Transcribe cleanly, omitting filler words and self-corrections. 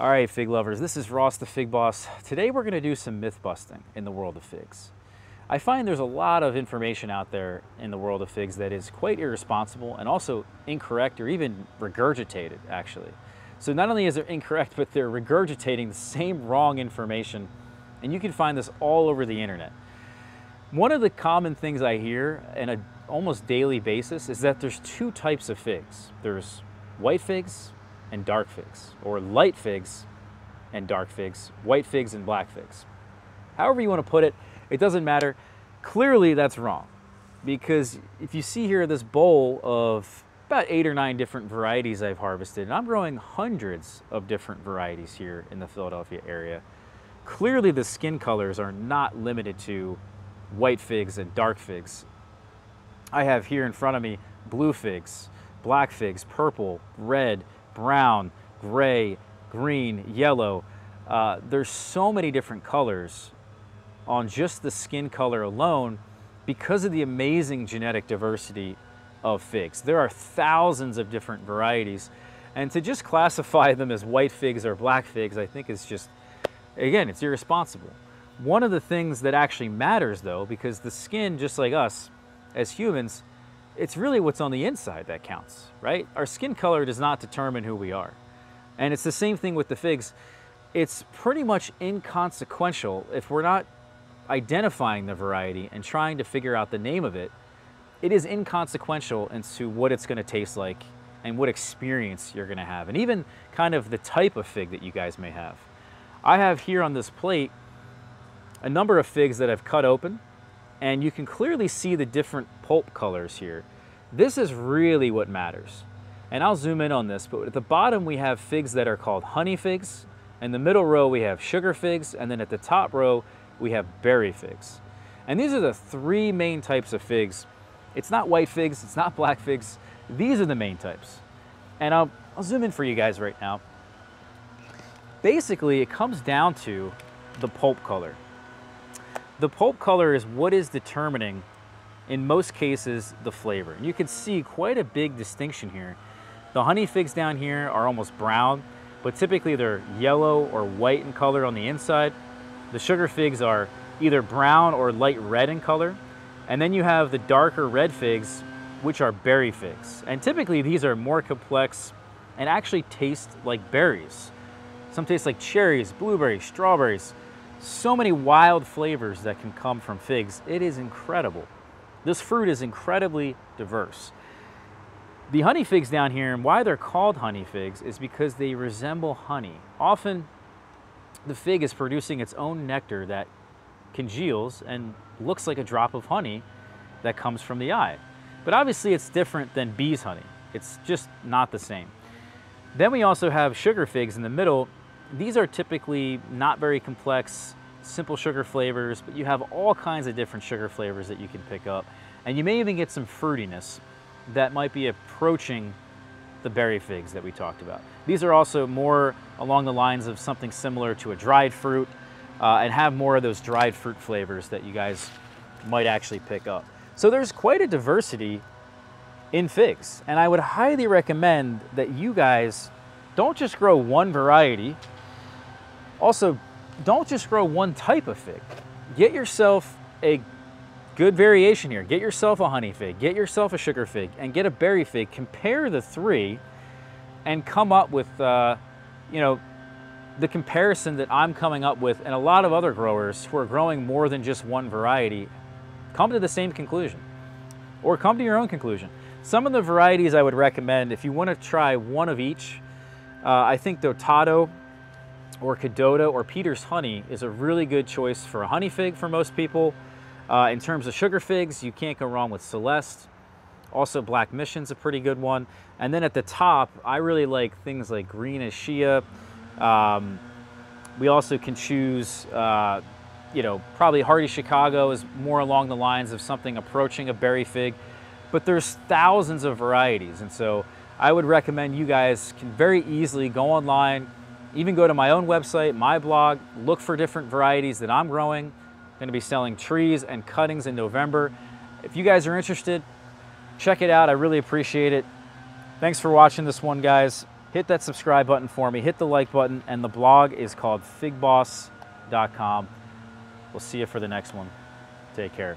All right, fig lovers, this is Ross the Fig Boss. Today we're gonna do some myth busting in the world of figs. I find there's a lot of information out there in the world of figs that is quite irresponsible and also incorrect or even regurgitated, actually. So not only is it incorrect, but they're regurgitating the same wrong information, and you can find this all over the internet. One of the common things I hear on an almost daily basis is that there's two types of figs. There's white figs and dark figs, or light figs and dark figs, white figs and black figs. However you want to put it, it doesn't matter. Clearly that's wrong, because if you see here this bowl of about 8 or 9 different varieties I've harvested, and I'm growing hundreds of different varieties here in the Philadelphia area, clearly the skin colors are not limited to white figs and dark figs. I have here in front of me blue figs, black figs, purple, red, brown, gray, green, yellow. There's so many different colors on just the skin color alone because of the amazing genetic diversity of figs. There are thousands of different varieties, and to just classify them as white figs or black figs, I think is just, again, it's irresponsible. One of the things that actually matters though, because the skin, just like us as humans, it's really what's on the inside that counts, right? Our skin color does not determine who we are. And it's the same thing with the figs. It's pretty much inconsequential if we're not identifying the variety and trying to figure out the name of it. It is inconsequential into what it's gonna taste like and what experience you're gonna have, and even kind of the type of fig that you guys may have. I have here on this plate a number of figs that I've cut open, and you can clearly see the different pulp colors here. This is really what matters. And I'll zoom in on this, but at the bottom we have figs that are called honey figs. In the middle row we have sugar figs, and then at the top row we have berry figs. And these are the 3 main types of figs. It's not white figs, it's not black figs. These are the main types. And I'll zoom in for you guys right now. Basically, it comes down to the pulp color. The pulp color is what is determining, in most cases, the flavor. And you can see quite a big distinction here. The honey figs down here are almost brown, but typically they're yellow or white in color on the inside. The sugar figs are either brown or light red in color. And then you have the darker red figs, which are berry figs. And typically these are more complex and actually taste like berries. Some taste like cherries, blueberries, strawberries. So many wild flavors that can come from figs. It is incredible. This fruit is incredibly diverse. The honey figs down here, and why they're called honey figs, is because they resemble honey. Often the fig is producing its own nectar that congeals and looks like a drop of honey that comes from the eye. But obviously it's different than bees' honey. It's just not the same. Then we also have sugar figs in the middle. These are typically not very complex, simple sugar flavors, but you have all kinds of different sugar flavors that you can pick up. And you may even get some fruitiness that might be approaching the berry figs that we talked about. These are also more along the lines of something similar to a dried fruit, and have more of those dried fruit flavors that you guys might actually pick up. So there's quite a diversity in figs, and I would highly recommend that you guys don't just grow one variety. Also, don't just grow one type of fig. Get yourself a good variation here. Get yourself a honey fig, get yourself a sugar fig, and get a berry fig. Compare the 3 and come up with, you know, the comparison that I'm coming up with, and a lot of other growers who are growing more than just one variety come to the same conclusion, or come to your own conclusion. Some of the varieties I would recommend, if you want to try one of each, I think Dottato or Kadota or Peter's Honey is a really good choice for a honey fig for most people. In terms of sugar figs, you can't go wrong with Celeste. Also, Black Mission's a pretty good one. And then at the top, I really like things like Green Ischia. We also can choose, you know, probably Hardy Chicago is more along the lines of something approaching a berry fig. But there's thousands of varieties, and so I would recommend you guys can very easily go online, even go to my own website, my blog, look for different varieties that I'm growing. I'm gonna be selling trees and cuttings in November. If you guys are interested, check it out. I really appreciate it. Thanks for watching this one, guys. hit that subscribe button for me, hit the like button, and the blog is called figboss.com. We'll see you for the next one. Take care.